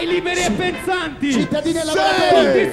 ai liberi e pensanti. Cittadini e lavoratori, tutti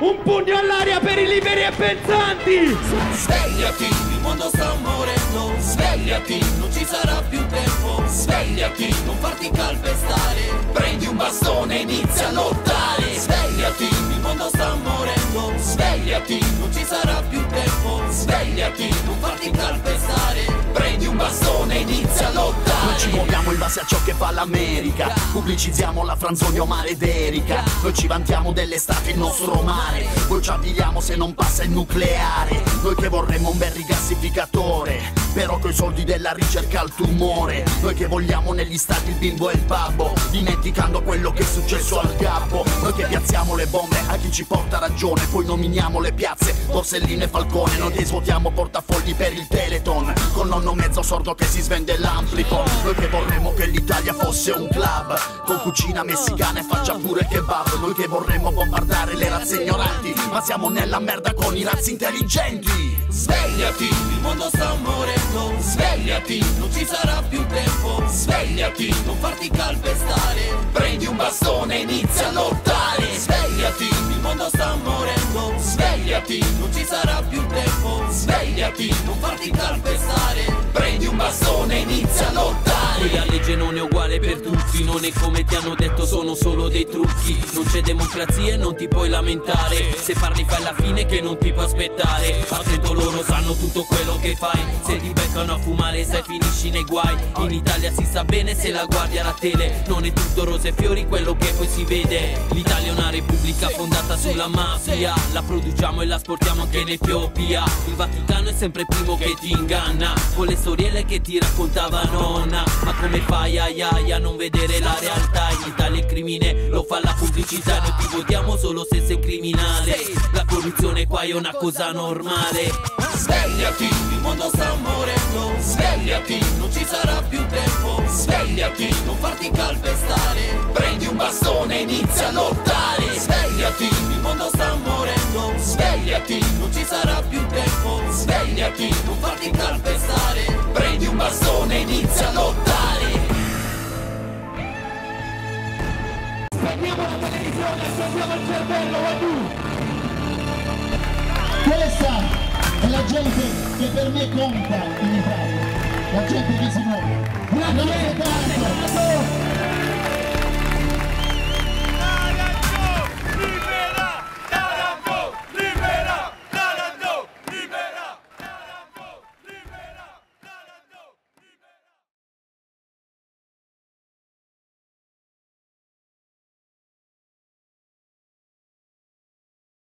su, un pugno all'aria per i liberi e pensanti. Svegliati, il mondo sta morendo. Svegliati, non ci sarà più tempo. Svegliati, non farti calpestare. Prendi un bastone e inizia a lottare. Svegliati, il mondo sta morendo. Svegliati, non ci sarà più tempo. Svegliati, non farti calpestare. Prendi un bastone e inizia a lottare. Noi ci muoviamo in base a ciò che fa l'America. Pubblicizziamo la Franzoni o Malederica. Noi ci vantiamo dell'estate, il nostro mare. Noi ci avviliamo se non passa il nucleare. Noi che vorremmo un bel rigassificatore, però coi soldi della ricerca al tumore. Noi che vogliamo negli stati il bimbo e il babbo, dimenticando quello che è successo al capo. Noi che piazziamo le bombe a chi ci porta ragione, poi nominiamo le piazze Borsellino e Falcone. Noi che svuotiamo portafogli per il Teleton, con nonno mezzo sordo che si svende l'amplico. Noi che vorremmo che l'Italia fosse un club, con cucina messicana e faccia pure kebab. Noi che vorremmo bombardare le razze ignoranti, ma siamo nella merda con i razzi intelligenti. Svegliati, il mondo sta morendo. Svegliati, non ci sarà più tempo. Svegliati, non farti calpestare. Prendi un bastone e inizia a lottare. Svegliati, il mondo sta morendo. Svegliati, non ci sarà più tempo. Svegliati, non farti calpestare. Prendi un bastone e inizia a lottare. La legge non è uguale per tutti, non è come ti hanno detto, sono solo dei trucchi. Non c'è democrazia e non ti puoi lamentare. Se parli fai la fine che non ti può aspettare. Attento, loro sanno tutto quello che fai. Se ti beccano a fumare sai finisci nei guai. In Italia si sa bene se la guardi alla tele, non è tutto rose e fiori quello che poi si vede. L'Italia è una repubblica fondata sulla mafia, la produciamo e la sportiamo anche in Etiopia. Il Vaticano è sempre il primo che ti inganna, con le storielle che ti raccontava nonna. Ma come fai a non vedere la realtà? In Italia il crimine lo fa la pubblicità. Noi ti votiamo solo se sei criminale. La corruzione qua è una cosa normale. Svegliati, il mondo sta morendo. Svegliati, non ci sarà più tempo. Svegliati, non farti calpestare. Prendi un bastone e inizia a lottare. Svegliati, il mondo sta morendo. Svegliati, non ci sarà più tempo. Svegliati, non farti calpestare. Prendi un bastone e inizia a lottare. Spegniamo la televisione e spegniamo il cervello, Questa è la gente che per me conta in Italia, la gente che si muove. Grazie,